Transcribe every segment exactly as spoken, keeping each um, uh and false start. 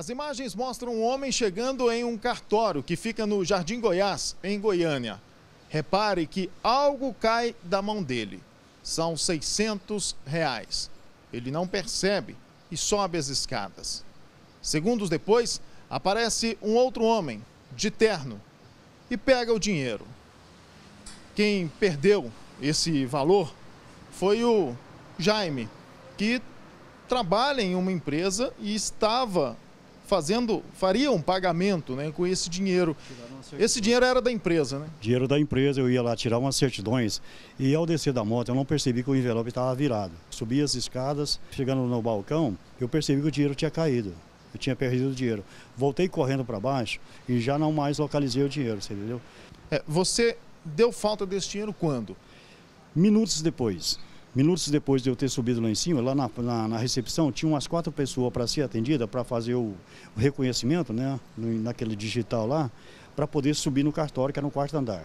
As imagens mostram um homem chegando em um cartório que fica no Jardim Goiás, em Goiânia. Repare que algo cai da mão dele. São seiscentos reais. Ele não percebe e sobe as escadas. Segundos depois, aparece um outro homem, de terno, e pega o dinheiro. Quem perdeu esse valor foi o Jaime, que trabalha em uma empresa e estava fazendo, faria um pagamento, né, com esse dinheiro. Esse dinheiro era da empresa, né? Dinheiro da empresa, eu ia lá tirar umas certidões e ao descer da moto eu não percebi que o envelope estava virado. Subi as escadas, chegando no balcão, eu percebi que o dinheiro tinha caído, eu tinha perdido o dinheiro. Voltei correndo para baixo e já não mais localizei o dinheiro, você entendeu? É, você deu falta desse dinheiro quando? Minutos depois. Minutos depois de eu ter subido lá em cima, lá na, na, na recepção, tinha umas quatro pessoas para ser atendida, para fazer o, o reconhecimento, né, naquele digital lá, para poder subir no cartório, que era no quarto andar.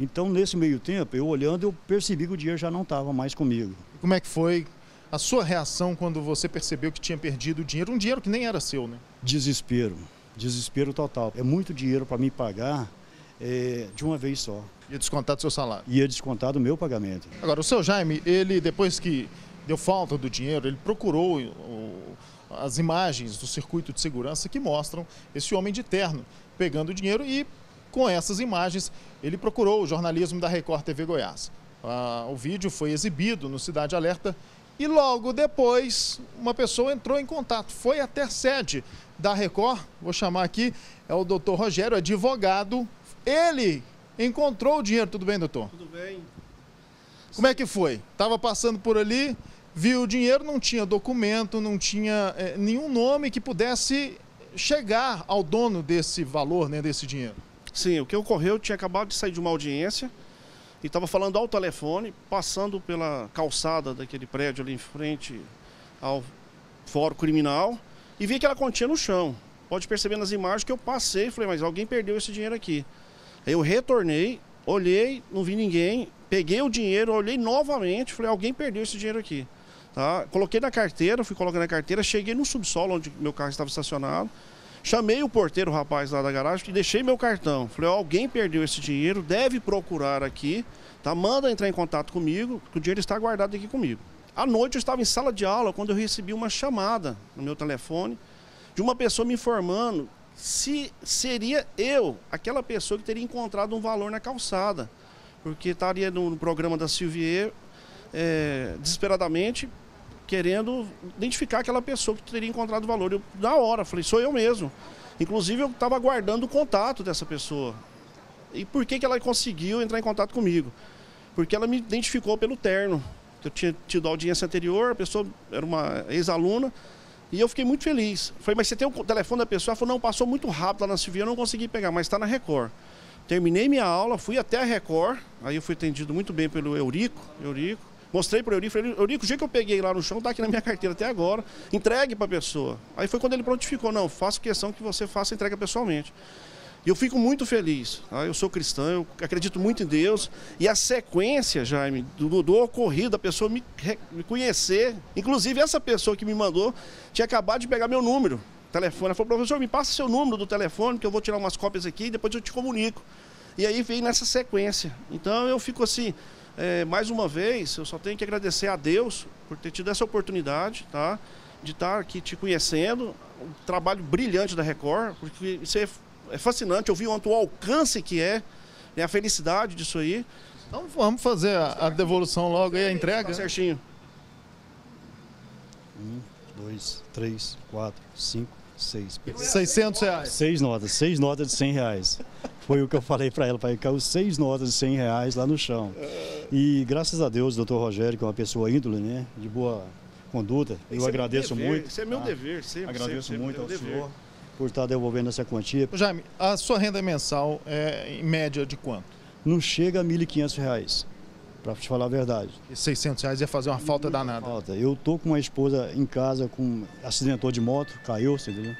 Então, nesse meio tempo, eu olhando, eu percebi que o dinheiro já não estava mais comigo. Como é que foi a sua reação quando você percebeu que tinha perdido o dinheiro? Um dinheiro que nem era seu, né? Desespero, desespero total. É muito dinheiro para me pagar. É, de uma vez só. Ia descontar do seu salário? Ia descontar do meu pagamento. Agora, o seu Jaime, ele depois que deu falta do dinheiro, ele procurou o, as imagens do circuito de segurança que mostram esse homem de terno pegando o dinheiro e com essas imagens ele procurou o jornalismo da Record T V Goiás. Ah, o vídeo foi exibido no Cidade Alerta e logo depois uma pessoa entrou em contato, foi até a sede da Record, vou chamar aqui, é o doutor Rogério, advogado. Ele encontrou o dinheiro, tudo bem, doutor? Tudo bem. Como é que foi? Estava passando por ali, viu o dinheiro, não tinha documento, não tinha é, nenhum nome que pudesse chegar ao dono desse valor, né, desse dinheiro. Sim, o que ocorreu, eu tinha acabado de sair de uma audiência e estava falando ao telefone, passando pela calçada daquele prédio ali em frente ao Fórum Criminal e vi aquela quantia no chão. Pode perceber nas imagens que eu passei, falei, mas alguém perdeu esse dinheiro aqui. Eu retornei, olhei, não vi ninguém, peguei o dinheiro, olhei novamente, falei, alguém perdeu esse dinheiro aqui. Tá? Coloquei na carteira, fui colocando na carteira, cheguei no subsolo onde meu carro estava estacionado, chamei o porteiro, o rapaz lá da garagem, e deixei meu cartão. Falei, ó, alguém perdeu esse dinheiro, deve procurar aqui, tá? Manda entrar em contato comigo, que o dinheiro está guardado aqui comigo. À noite eu estava em sala de aula quando eu recebi uma chamada no meu telefone, de uma pessoa me informando se seria eu, aquela pessoa que teria encontrado um valor na calçada, porque estaria no programa da Sylvie é, desesperadamente querendo identificar aquela pessoa que teria encontrado o valor. Eu, na hora, falei, sou eu mesmo. Inclusive, eu estava aguardando o contato dessa pessoa. E por que que ela conseguiu entrar em contato comigo? Porque ela me identificou pelo terno. Eu tinha tido audiência anterior, a pessoa era uma ex-aluna, e eu fiquei muito feliz. Falei, mas você tem o telefone da pessoa? Ela falou, não, passou muito rápido lá na Sylvie, eu não consegui pegar, mas está na Record. Terminei minha aula, fui até a Record, aí eu fui atendido muito bem pelo Eurico. Eurico. Mostrei para o Eurico, falei, Eurico, o jeito que eu peguei lá no chão está aqui na minha carteira até agora, entregue para a pessoa. Aí foi quando ele prontificou, não, faço questão que você faça a entrega pessoalmente. E eu fico muito feliz, tá? Eu sou cristão, eu acredito muito em Deus. E a sequência, Jaime, do, do ocorrido, da pessoa me, me conhecer. Inclusive, essa pessoa que me mandou tinha acabado de pegar meu número, telefone. Ela falou, professor, me passa seu número do telefone, que eu vou tirar umas cópias aqui e depois eu te comunico. E aí veio nessa sequência. Então, eu fico assim, é, mais uma vez, eu só tenho que agradecer a Deus por ter tido essa oportunidade, tá? De estar aqui te conhecendo. Um trabalho brilhante da Record, porque você... É fascinante, eu vi ontem o alcance que é, né, a felicidade disso aí. Então vamos fazer a, a devolução logo aí, a entrega. Tá certinho. Um, dois, três, quatro, cinco, seis. seiscentos reais. Seis notas, seis notas de cem reais. Foi o que eu falei para ela, para caiu seis notas de cem reais lá no chão. E graças a Deus, doutor Rogério, que é uma pessoa índole, né, de boa conduta, eu agradeço muito. Isso é meu dever, sempre. Agradeço muito ao senhor por estar devolvendo essa quantia. Jaime, a sua renda mensal é em média de quanto? Não chega a mil e quinhentos reais, para te falar a verdade. E seiscentos reais ia fazer uma falta danada. Falta. Eu tô com uma esposa em casa, com acidentou de moto, caiu, você entendeu?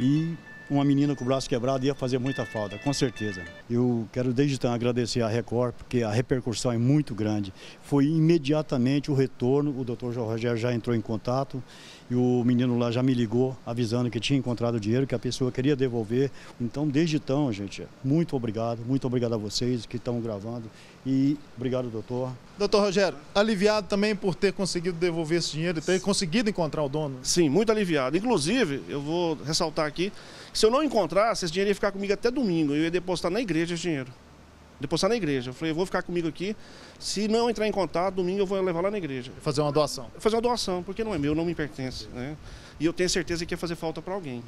E uma menina com o braço quebrado ia fazer muita falta, com certeza. Eu quero desde então agradecer à Record, porque a repercussão é muito grande. Foi imediatamente o retorno, o doutor Rogério já entrou em contato e o menino lá já me ligou avisando que tinha encontrado o dinheiro, que a pessoa queria devolver. Então, desde então, gente, muito obrigado, muito obrigado a vocês que estão gravando e obrigado, doutor. Doutor Rogério, aliviado também por ter conseguido devolver esse dinheiro e ter conseguido encontrar o dono? Sim, muito aliviado. Inclusive, eu vou ressaltar aqui, se eu não encontrasse, esse dinheiro ia ficar comigo até domingo. Eu ia depositar na igreja esse dinheiro. Depositar na igreja. Eu falei, eu vou ficar comigo aqui. Se não entrar em contato, domingo eu vou levar lá na igreja. Fazer uma doação? Fazer uma doação, porque não é meu, não me pertence, né? E eu tenho certeza que ia fazer falta para alguém.